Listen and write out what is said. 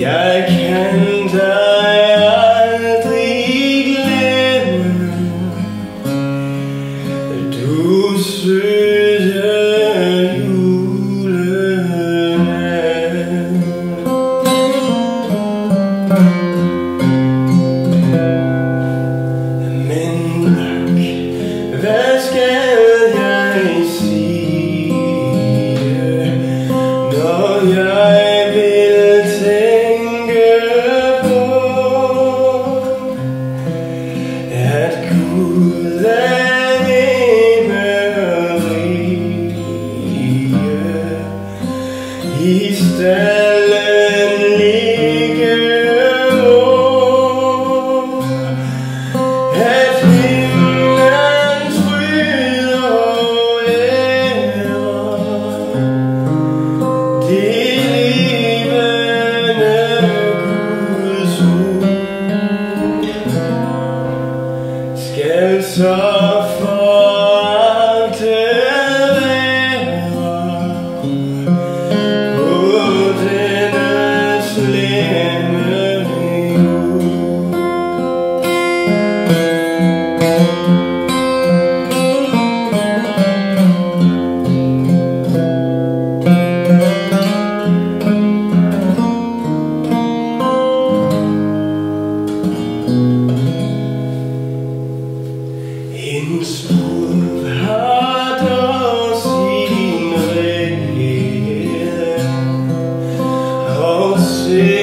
Jeg kan dig aldrig glemme, du søde julenat. Men tak, hvad skal jeg sige, når jeg i stalden ligger over, at himlens fryd og ære, det levende Guds ord, skal så for altid see.